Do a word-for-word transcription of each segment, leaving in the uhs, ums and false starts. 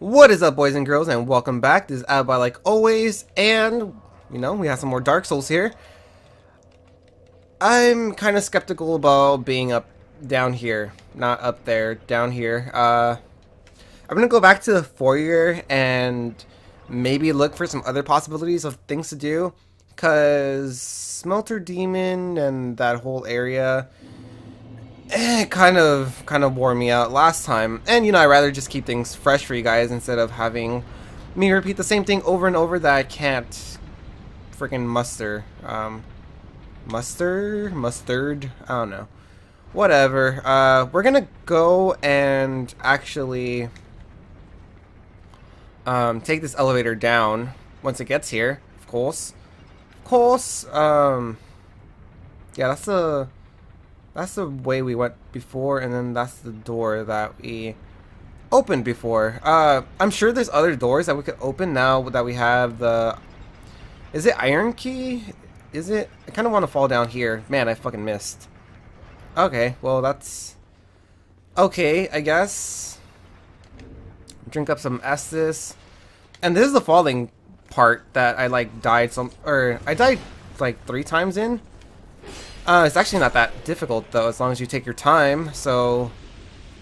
What is up, boys and girls, and welcome back. This is AppleByte like always, and you know, we have some more Dark Souls here. I'm kind of skeptical about being up down here, not up there, down here. Uh, I'm gonna go back to the foyer and maybe look for some other possibilities of things to do, because Smelter Demon and that whole area It kind of kind of wore me out last time, and you know, I'd rather just keep things fresh for you guys instead of having me repeat the same thing over and over that I can't freaking muster. Um, muster? Mustard? I don't know. Whatever. Uh, we're gonna go and actually um, take this elevator down once it gets here, of course. Of course. Um, yeah, that's a... That's the way we went before, and then that's the door that we opened before. Uh, I'm sure there's other doors that we could open now that we have the... Is it Iron Key? Is it? I kind of want to fall down here. Man, I fucking missed. Okay, well that's... Okay, I guess. Drink up some Estus. And this is the falling part that I like died some... Or, I died like three times in. Uh, it's actually not that difficult, though, as long as you take your time, so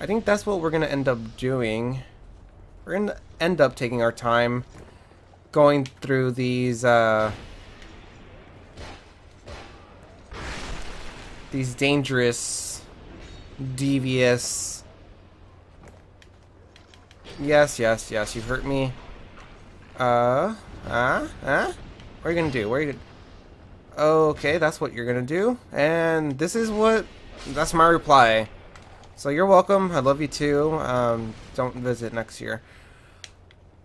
I think that's what we're going to end up doing. We're going to end up taking our time going through these, uh, these dangerous, devious... Yes, yes, yes, you hurt me. Uh, huh? Huh? What are you going to do? What are you going to... Okay, that's what you're gonna do, and this is what, that's my reply. So you're welcome, I love you too, um, don't visit next year.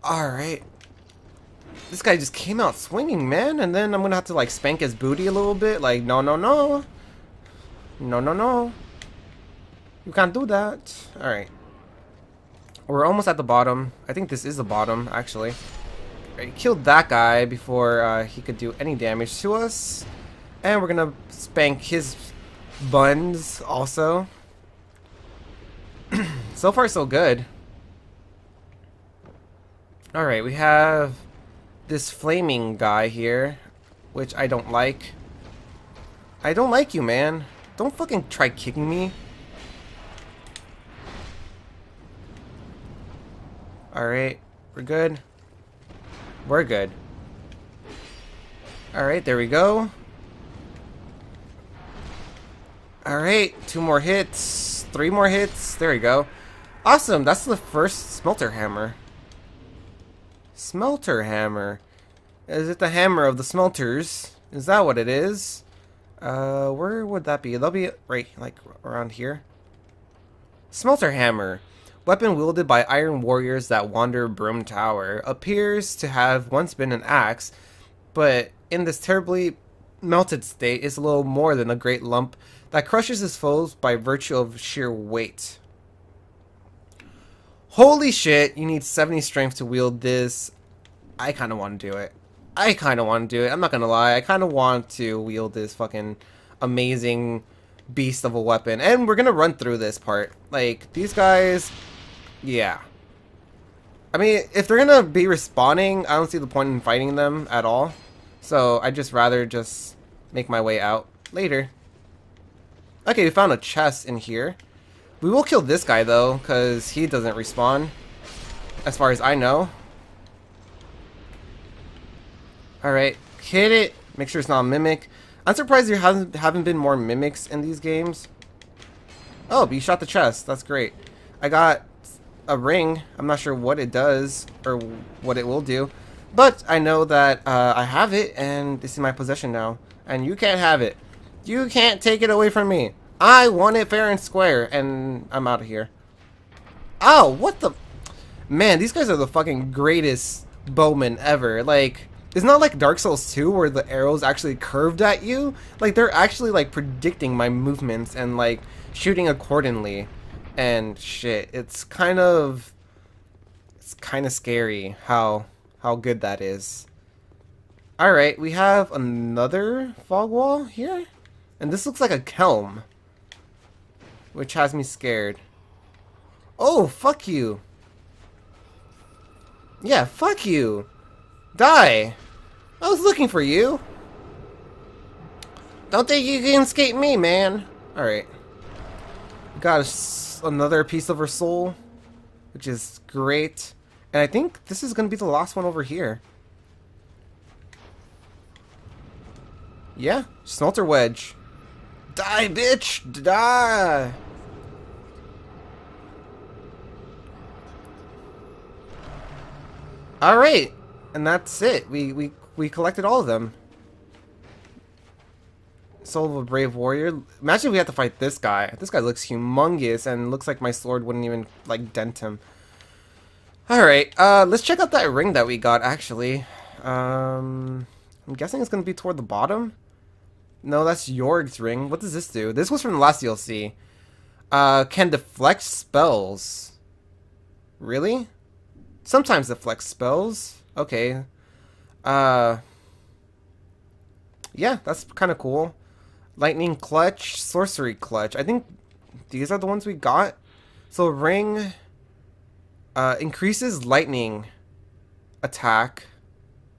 Alright. This guy just came out swinging, man, and then I'm gonna have to like spank his booty a little bit, like no, no, no. No, no, no. You can't do that. Alright. We're almost at the bottom. I think this is the bottom, actually. He killed that guy before uh, he could do any damage to us, and we're gonna spank his buns also. So far so good. Alright, we have this flaming guy here, which I don't like. I don't like you, man. Don't fucking try kicking me. Alright, we're good. We're good. Alright, there we go. Alright, two more hits. Three more hits. There we go. Awesome, that's the first Smelter Hammer. Smelter Hammer. Is it the hammer of the smelters? Is that what it is? Uh, where would that be? That'll be right, like, around here. Smelter Hammer. Weapon wielded by iron warriors that wander Broom Tower, appears to have once been an axe, but in this terribly melted state is little more than a great lump that crushes his foes by virtue of sheer weight. Holy shit, you need seventy strength to wield this. I kinda wanna do it. I kinda wanna do it, I'm not gonna lie, I kinda want to wield this fucking amazing beast of a weapon. And we're gonna run through this part. Like, these guys... Yeah. I mean, if they're gonna be respawning, I don't see the point in fighting them at all. So, I'd just rather just make my way out later. Okay, we found a chest in here. We will kill this guy, though, because he doesn't respawn. As far as I know. Alright, hit it. Make sure it's not a mimic. I'm surprised there haven't, haven't been more mimics in these games. Oh, but you shot the chest. That's great. I got... a ring. I'm not sure what it does or what it will do, but I know that uh, I have it and it's in my possession now, and you can't have it. You can't take it away from me. I want it fair and square, and I'm out of here. Oh, what the... Man, these guys are the fucking greatest bowmen ever. Like, it's not like Dark Souls two where the arrows actually curved at you. Like, they're actually like predicting my movements and like shooting accordingly. And shit, it's kind of, it's kind of scary how, how good that is. Alright, we have another fog wall here? And this looks like a helm, which has me scared. Oh, fuck you! Yeah, fuck you. Die. I was looking for you. Don't think you can escape me, man. Alright. Got a, another piece of her soul, which is great. And I think this is going to be the last one over here. Yeah, Smelter Wedge. Die, bitch! Die! Alright, and that's it. We, we, we collected all of them. Soul of a Brave Warrior. Imagine if we had to fight this guy. This guy looks humongous, and looks like my sword wouldn't even, like, dent him. Alright, uh, let's check out that ring that we got, actually. Um, I'm guessing it's going to be toward the bottom? No, that's Yorg's ring. What does this do? This was from the last D L C. Uh, can deflect spells. Really? Sometimes deflect spells. Okay. Uh, yeah, that's kind of cool. Lightning Clutch, Sorcery Clutch. I think these are the ones we got. So ring uh, increases lightning attack,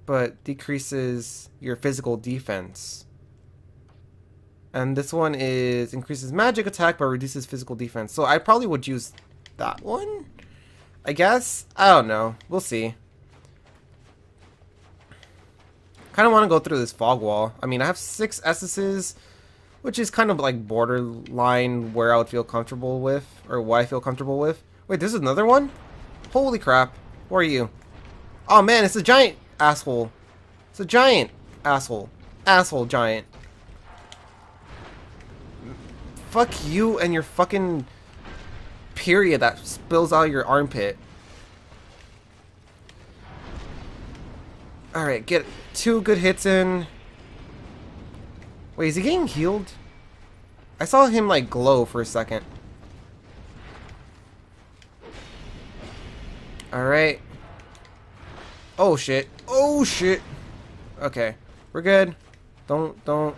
but decreases your physical defense. And this one is increases magic attack but reduces physical defense. So I probably would use that one, I guess? I don't know. We'll see. Kind of want to go through this fog wall. I mean, I have six Estus's, which is kind of like borderline where I would feel comfortable with, or what I feel comfortable with. Wait, there's another one? Holy crap. Where are you? Oh man, it's a giant asshole. It's a giant asshole. Asshole giant. Fuck you and your fucking period that spills out of your armpit. Alright, get two good hits in. Wait, is he getting healed? I saw him like glow for a second. Alright. Oh shit. Oh shit. Okay. We're good. Don't, don't.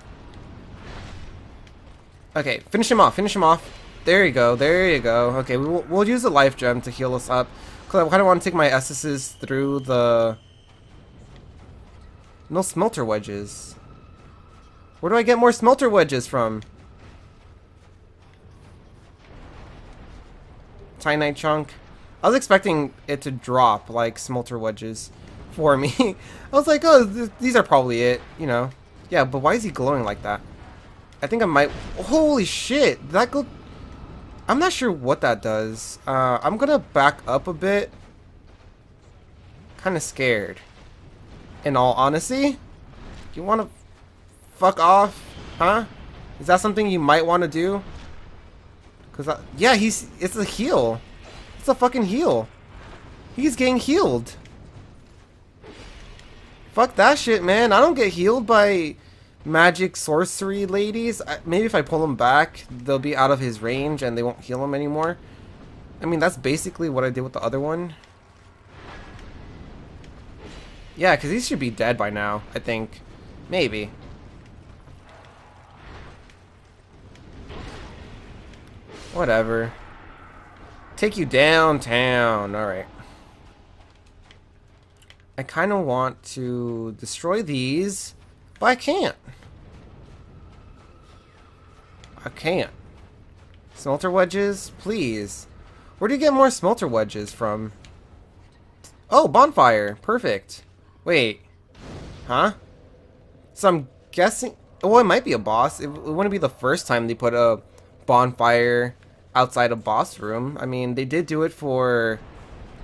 Okay, finish him off, finish him off. There you go, there you go. Okay, we'll, we'll use the life gem to heal us up. Because I kind of want to take my Estus's through the... No Smelter Wedges. Where do I get more Smelter Wedges from? Tiny Chunk. I was expecting it to drop, like, Smelter Wedges for me. I was like, oh, th these are probably it, you know. Yeah, but why is he glowing like that? I think I might... Holy shit! Did that go... I'm not sure what that does. Uh, I'm gonna back up a bit. Kinda scared. In all honesty? You wanna... Fuck off? Huh? Is that something you might wanna do? Cause I... Yeah, he's... It's a heal. It's a fucking heal. He's getting healed. Fuck that shit, man. I don't get healed by... Magic sorcery ladies. Maybe if I pull them back, they'll be out of his range and they won't heal him anymore. I mean, that's basically what I did with the other one. Yeah, because these should be dead by now, I think. Maybe. Whatever. Take you downtown. Alright. I kind of want to destroy these. But I can't. I can't. Smelter Wedges, please. Where do you get more Smelter Wedges from? Oh, bonfire. Perfect. Wait. Huh? So I'm guessing... Well, it might be a boss. It, it wouldn't be the first time they put a bonfire outside a boss room. I mean, they did do it for...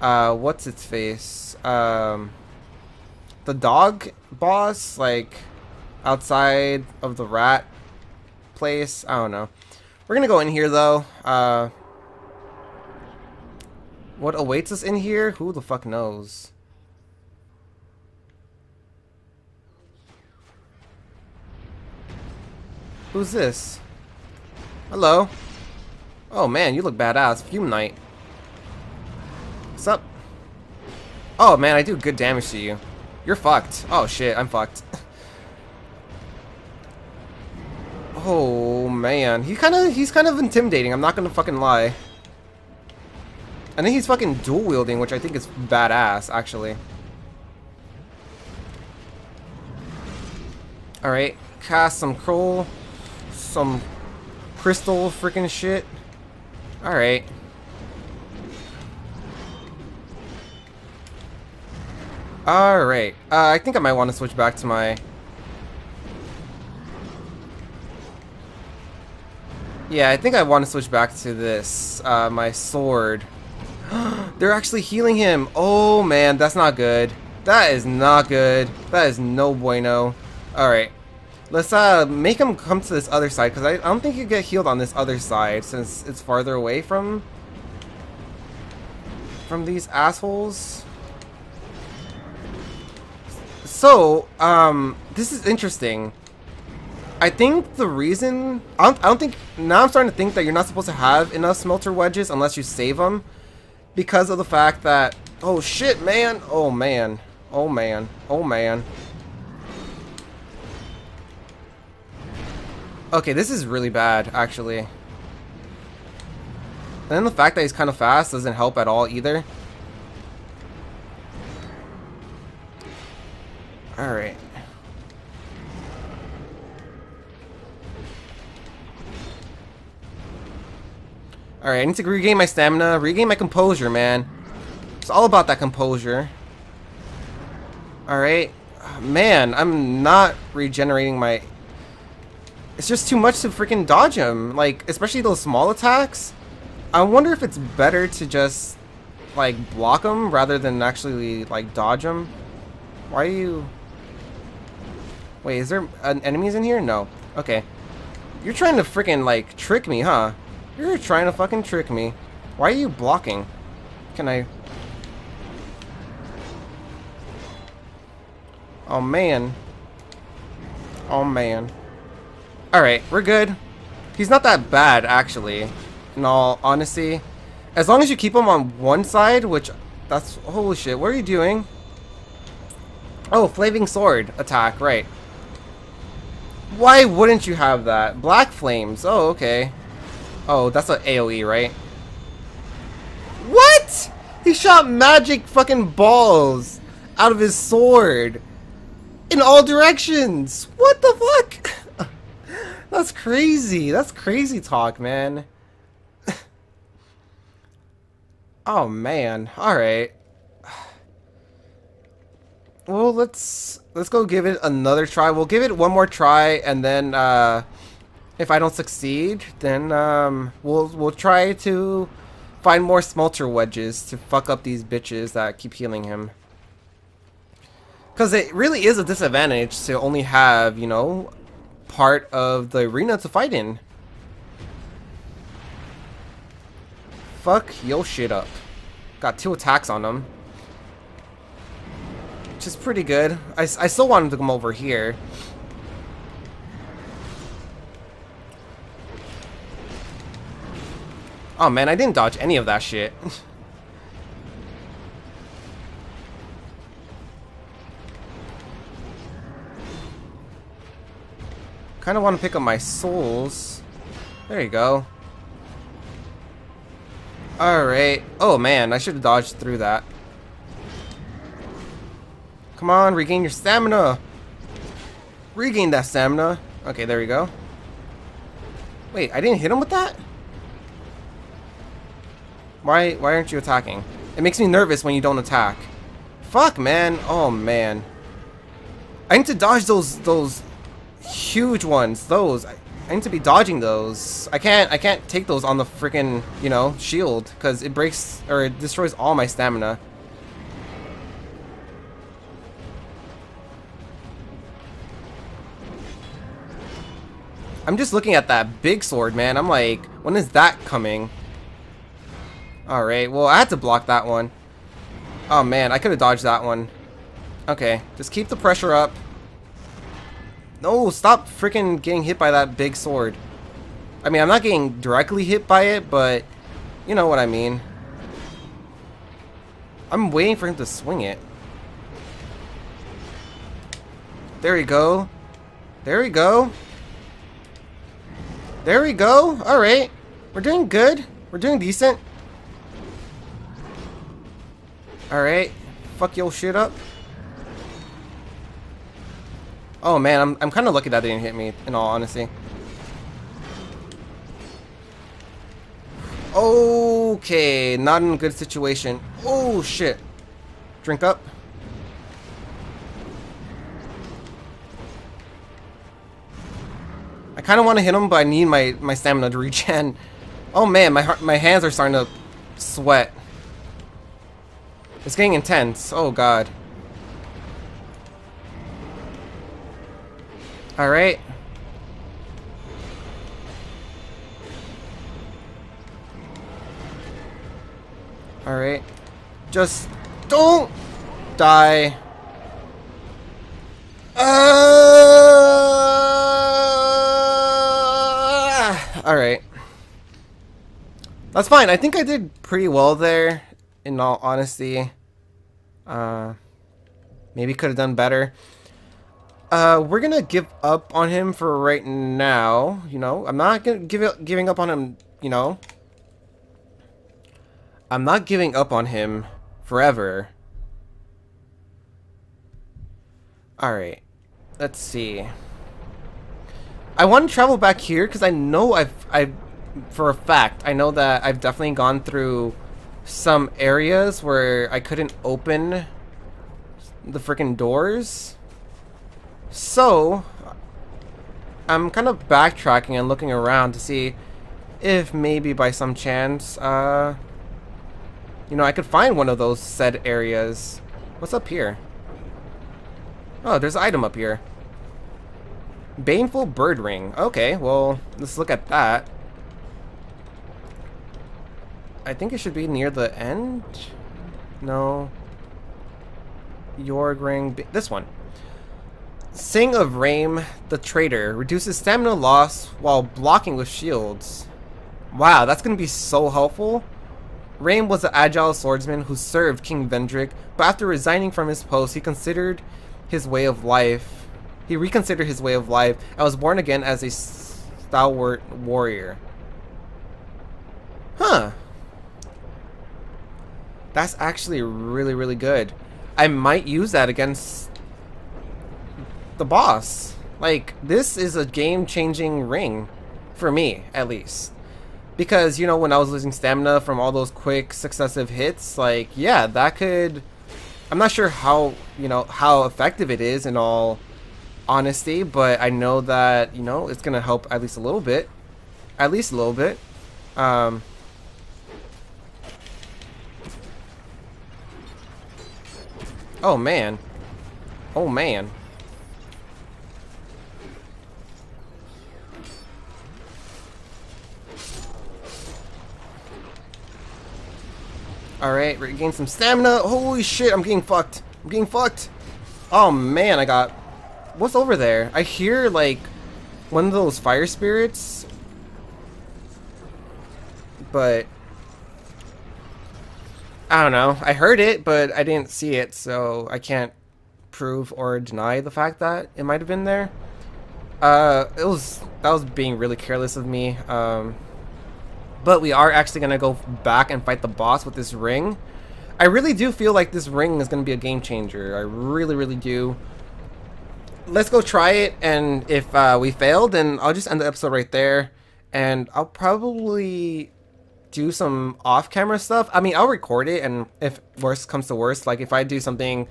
Uh, what's its face? Um, the dog boss? Like... outside of the rat place. I don't know. We're gonna go in here though. Uh, what awaits us in here? Who the fuck knows? Who's this? Hello. Oh man, you look badass. Fume Knight. What's up? Oh man, I do good damage to you. You're fucked. Oh shit, I'm fucked. Oh man, he kind of he's kind of intimidating. I'm not gonna fucking lie. And then he's fucking dual wielding, which I think is badass, actually. Alright, cast some Krull, some crystal freaking shit. Alright. Alright, uh, I think I might want to switch back to my... Yeah, I think I want to switch back to this, uh, my sword. They're actually healing him! Oh man, that's not good. That is not good. That is no bueno. Alright, let's uh, make him come to this other side, because I, I don't think you get healed on this other side, since it's farther away from... from these assholes. So, um, this is interesting. I think the reason... I don't, I don't think... Now I'm starting to think that you're not supposed to have enough Smelter Wedges unless you save them. Because of the fact that... Oh shit, man! Oh man. Oh man. Oh man. Okay, this is really bad, actually. And then the fact that he's kind of fast doesn't help at all either. Alright. Alright, I need to regain my stamina, regain my composure, man. It's all about that composure. Alright. Man, I'm not regenerating my... It's just too much to freaking dodge him. Like, especially those small attacks. I wonder if it's better to just, like, block him rather than actually, like, dodge him. Why are you... Wait, is there uh, enemies in here? No. Okay. You're trying to freaking, like, trick me, huh? You're trying to fucking trick me. Why are you blocking? Can I... Oh, man. Oh, man. Alright, we're good. He's not that bad, actually. In all honesty. As long as you keep him on one side, which... That's... Holy shit, what are you doing? Oh, flaming sword attack, right. Why wouldn't you have that? Black flames. Oh, okay. Oh, that's an AoE, right? What? He shot magic fucking balls out of his sword in all directions. What the fuck? That's crazy. That's crazy talk, man. Oh, man. All right. Well, let's let's go give it another try. We'll give it one more try, and then uh, if I don't succeed, then um, we'll we'll try to find more Smelter Wedges to fuck up these bitches that keep healing him. Because it really is a disadvantage to only have, you know, part of the arena to fight in. Fuck your shit up. Got two attacks on him. Which is pretty good. I, I still want him to come over here. Oh man, I didn't dodge any of that shit. Kind of want to pick up my souls. There you go. Alright. Oh man, I should have dodged through that. Come on, regain your stamina! Regain that stamina! Okay, there we go. Wait, I didn't hit him with that? Why, why aren't you attacking? It makes me nervous when you don't attack. Fuck, man! Oh, man. I need to dodge those, those huge ones. Those. I, I need to be dodging those. I can't, I can't take those on the freaking, you know, shield. Because it breaks, or it destroys all my stamina. I'm just looking at that big sword, man. I'm like, when is that coming? Alright, well, I had to block that one. Oh, man, I could have dodged that one. Okay, just keep the pressure up. No, stop freaking getting hit by that big sword. I mean, I'm not getting directly hit by it, but you know what I mean. I'm waiting for him to swing it. There we go. There we go. There we go. Alright. We're doing good. We're doing decent. Alright. Fuck your shit up. Oh man, I'm, I'm kind of lucky that they didn't hit me, in all honesty. Okay, not in a good situation. Oh shit. Drink up. I kind of want to hit him, but I need my, my stamina to regen. Oh man, my, my hands are starting to sweat. It's getting intense. Oh god. Alright. Alright. Just don't die. Uh, Alright. That's fine. I think I did pretty well there, in all honesty. Uh, maybe could have done better. Uh, we're gonna give up on him for right now. You know, I'm not gonna give it, giving up on him. You know, I'm not giving up on him forever. All right, let's see. I want to travel back here because I know I've, I, for a fact, I know that I've definitely gone through some areas where I couldn't open the freaking doors. So, I'm kind of backtracking and looking around to see if maybe by some chance, uh, you know, I could find one of those said areas. What's up here? Oh, there's an item up here. Baneful bird ring. Okay, well, let's look at that. I think it should be near the end? No. Yorg's ring. This one. Sing of Rame, the traitor, reduces stamina loss while blocking with shields. Wow, that's going to be so helpful. Rame was an agile swordsman who served King Vendrick, but after resigning from his post, he considered his way of life. He reconsidered his way of life and was born again as a stalwart warrior. Huh. That's actually really, really good. I might use that against the boss. Like, this is a game-changing ring for me, at least, because, you know, when I was losing stamina from all those quick successive hits, like, yeah, that could, I'm not sure how, you know, how effective it is in all honesty, but I know that, you know, it's gonna help at least a little bit, at least a little bit. um oh man oh man Alright, regain some stamina. Holy shit, I'm getting fucked. I'm getting fucked. Oh man, I got... What's over there? I hear, like, one of those fire spirits. But... I don't know. I heard it, but I didn't see it, so I can't prove or deny the fact that it might have been there. Uh, it was... That was being really careless of me. Um... But we are actually going to go back and fight the boss with this ring. I really do feel like this ring is going to be a game changer. I really, really do. Let's go try it. And if uh, we fail, then I'll just end the episode right there. And I'll probably do some off-camera stuff. I mean, I'll record it. And if worse comes to worse, like if I do something...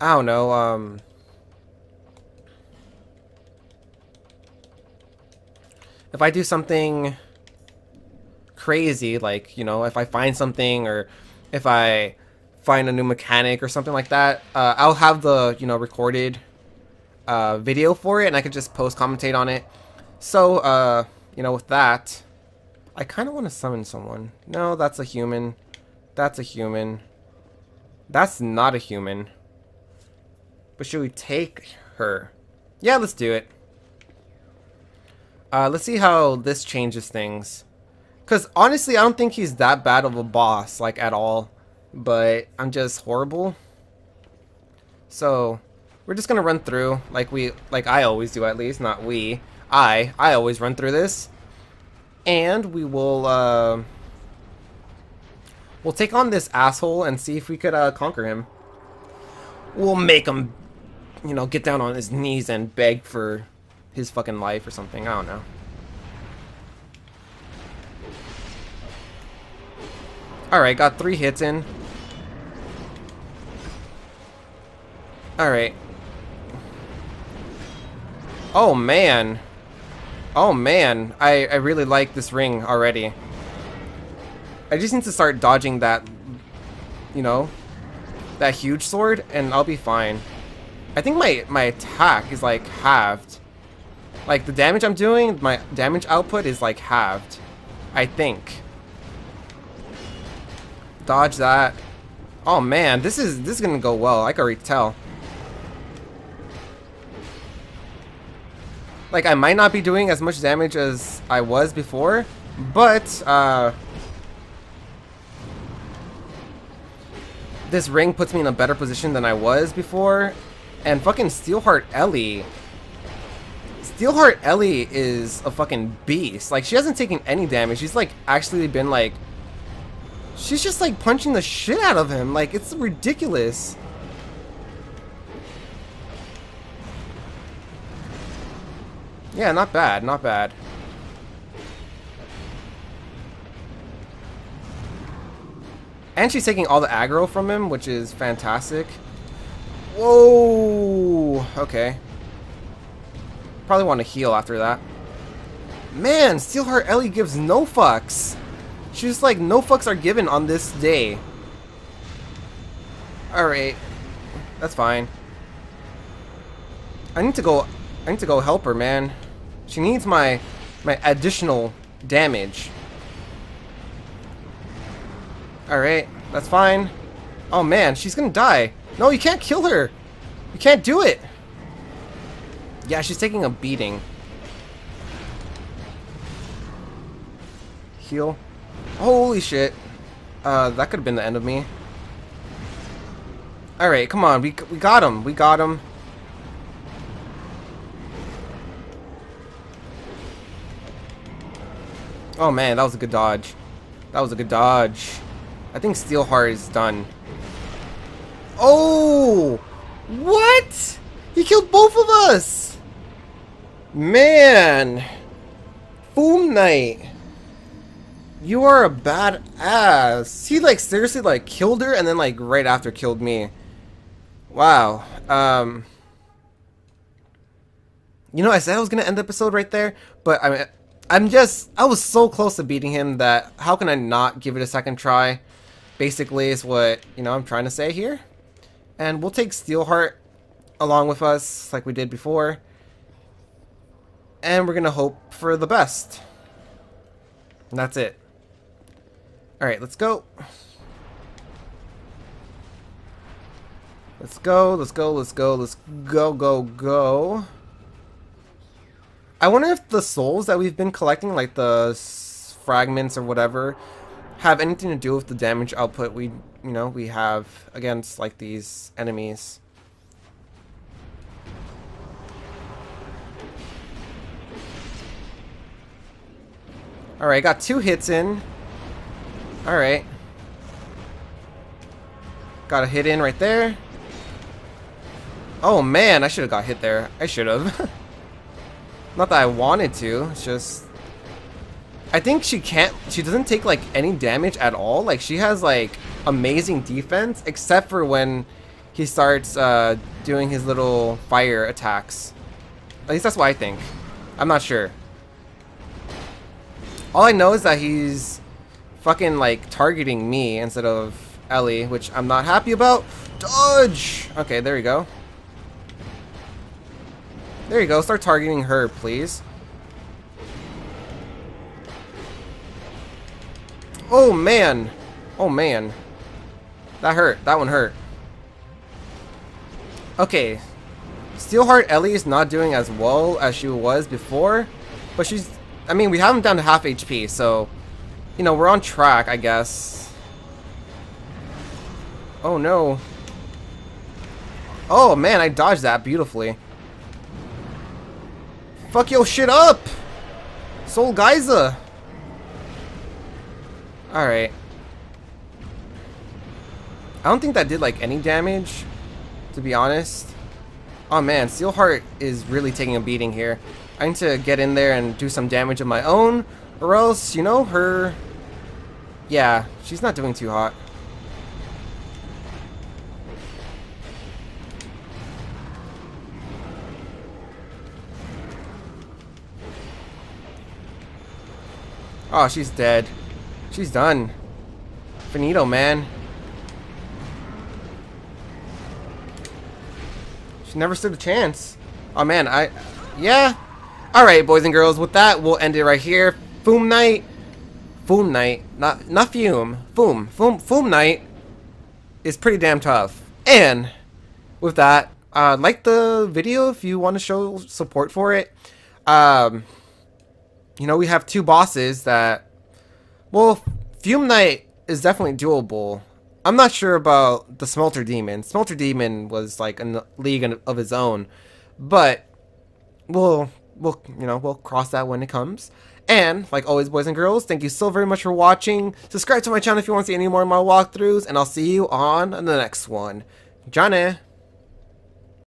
I don't know, um... if I do something crazy, like, you know, if I find something or if I find a new mechanic or something like that, uh, I'll have the, you know, recorded uh, video for it, and I could just post commentate on it. So, uh, you know, with that, I kind of want to summon someone. No, that's a human. That's a human. That's not a human. But should we take her? Yeah, let's do it. Uh, let's see how this changes things. Because, honestly, I don't think he's that bad of a boss, like, at all. But I'm just horrible. So, we're just going to run through, like we, like I always do, at least. Not we. I. I always run through this. And we will, uh... We'll take on this asshole and see if we could uh, conquer him. We'll make him, you know, get down on his knees and beg for his fucking life or something. I don't know. Alright, got three hits in. Alright. Oh, man. Oh, man. I, I really like this ring already. I just need to start dodging that, you know, that huge sword, and I'll be fine. I think my, my attack is, like, halved. Like, the damage I'm doing, my damage output is, like, halved. I think. Dodge that. Oh, man. This is, this is gonna go well. I can already tell. Like, I might not be doing as much damage as I was before, but, uh... this ring puts me in a better position than I was before. And fucking Steelheart Ellie. Steelheart Ellie is a fucking beast. Like, she hasn't taken any damage. She's, like, actually been, like... She's just, like, punching the shit out of him. Like, it's ridiculous. Yeah, not bad, not bad. And she's taking all the aggro from him, which is fantastic. Whoa! Okay. Probably want to heal after that. Man, Steelheart Ellie gives no fucks. She's just like, no fucks are given on this day. Alright. That's fine. I need to go I need to go help her, man. She needs my my additional damage. Alright, that's fine. Oh man, she's gonna die. No, you can't kill her! You can't do it! Yeah, she's taking a beating. Heal. Holy shit. Uh, that could have been the end of me. Alright, come on. We, we got him. We got him. Oh man, that was a good dodge. That was a good dodge. I think Steelheart is done. Oh! What? He killed both of us! Man! Fume Knight! You are a badass. He like seriously like killed her and then like right after killed me. Wow. Um, you know, I said I was gonna end the episode right there, but I'm I'm just I was so close to beating him that how can I not give it a second try? Basically is what, you know, I'm trying to say here. And we'll take Steelheart along with us like we did before. And we're gonna hope for the best. And that's it. Alright, let's go. Let's go, let's go, let's go, let's go, go, go. I wonder if the souls that we've been collecting, like the s fragments or whatever, have anything to do with the damage output we, you know, we have against, like, these enemies. Alright, got two hits in. Alright. Got a hit in right there. Oh man, I should have got hit there. I should have. Not that I wanted to, it's just... I think she can't... She doesn't take, like, any damage at all. Like, she has, like, amazing defense, except for when he starts uh, doing his little fire attacks. At least that's what I think. I'm not sure. All I know is that he's fucking, like, targeting me instead of Ellie, which I'm not happy about. Dodge! Okay, there we go. There you go. Start targeting her, please. Oh, man. Oh, man. That hurt. That one hurt. Okay. Steelheart Ellie is not doing as well as she was before, but she's... I mean, we have him down to half H P, so, you know, we're on track, I guess. Oh, no. Oh, man, I dodged that beautifully. Fuck your shit up! Soul Geiza! Alright. I don't think that did like any damage, to be honest. Oh man, Steelheart is really taking a beating here. I need to get in there and do some damage of my own, or else, you know, her... Yeah, she's not doing too hot. Oh, she's dead. She's done. Finito, man. She never stood a chance. Oh man, I... Yeah. Alright, boys and girls, with that, we'll end it right here. Fume Knight. Fume Knight. Not not Fume. Fume. Fume, Fume Knight is pretty damn tough. And with that, uh, like the video if you want to show support for it. Um... You know, we have two bosses that, well, Fume Knight is definitely doable. I'm not sure about the Smelter Demon. Smelter Demon was like a league of his own, but we'll, we'll, you know, we'll cross that when it comes. And like always, boys and girls, thank you so very much for watching. Subscribe to my channel if you want to see any more of my walkthroughs, and I'll see you on the next one. Johnny.